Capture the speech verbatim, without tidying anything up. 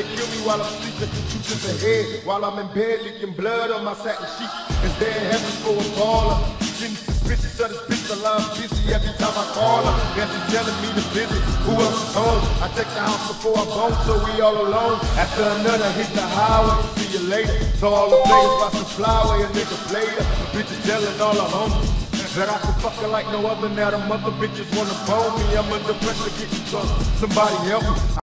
they kill me while I'm sleeping, shooting the head while I'm in bed, leaking blood on my satin sheet. Is there in heaven for a baller? Getting suspicious of this pistol, I'm busy every time I call her. Guess she's telling me to visit, who else is home? I take the house before I bone, so we all alone. After another hit the highway, see you later. So all the players watch the flyway, a nigga played her. The bitches telling all her homies that I can fuck her like no other. Now them other bitches wanna bone me, I'm under pressure getting drunk. Somebody help me.